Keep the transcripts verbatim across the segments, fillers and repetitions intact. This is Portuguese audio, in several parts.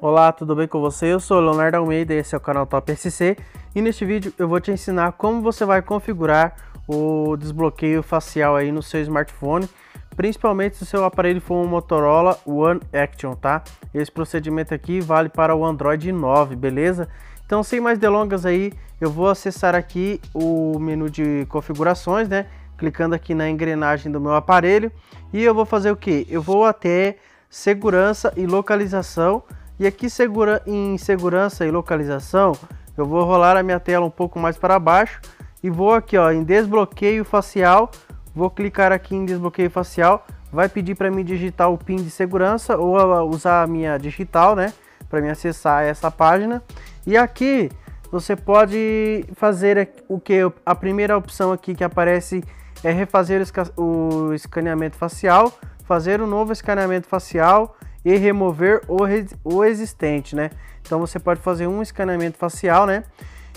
Olá, tudo bem com você? Eu sou o Leonardo Almeida e esse é o canal Top S C e neste vídeo eu vou te ensinar como você vai configurar o desbloqueio facial aí no seu smartphone, principalmente se o seu aparelho for um Motorola One Action, tá? Esse procedimento aqui vale para o Android nove, beleza? Então, sem mais delongas aí, eu vou acessar aqui o menu de configurações, né? Clicando aqui na engrenagem do meu aparelho e eu vou fazer o que? Eu vou até segurança e localização e aqui segura em segurança e localização eu vou rolar a minha tela um pouco mais para baixo e vou aqui, ó, em desbloqueio facial. Vou clicar aqui em desbloqueio facial, vai pedir para mim digitar o PIN de segurança ou usar a minha digital, né, para me acessar essa página. E aqui você pode fazer o que? A primeira opção aqui que aparece é refazer o escaneamento facial, fazer um novo escaneamento facial e remover o existente, né? Então você pode fazer um escaneamento facial, né?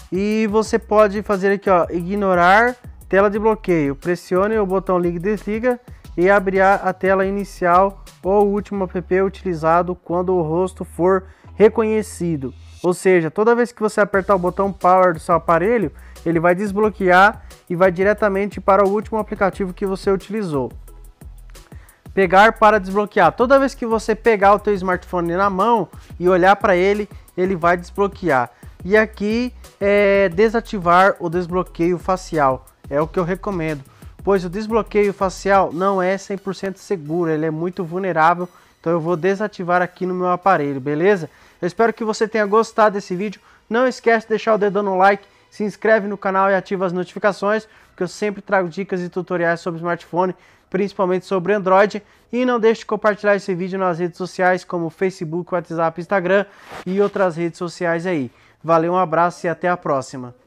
E você pode fazer aqui, ó, ignorar tela de bloqueio. Pressione o botão liga e desliga e abrirá a tela inicial ou último app utilizado quando o rosto for reconhecido. Ou seja, toda vez que você apertar o botão power do seu aparelho, ele vai desbloquear e vai diretamente para o último aplicativo que você utilizou. Pegar para desbloquear. Toda vez que você pegar o teu smartphone na mão e olhar para ele, ele vai desbloquear. E aqui é desativar o desbloqueio facial. É o que eu recomendo, pois o desbloqueio facial não é cem por cento seguro, ele é muito vulnerável. Então eu vou desativar aqui no meu aparelho, beleza? Eu espero que você tenha gostado desse vídeo. Não esquece de deixar o dedão no like, se inscreve no canal e ativa as notificações, porque eu sempre trago dicas e tutoriais sobre smartphone, principalmente sobre Android. E não deixe de compartilhar esse vídeo nas redes sociais, como Facebook, WhatsApp, Instagram e outras redes sociais aí. Valeu, um abraço e até a próxima.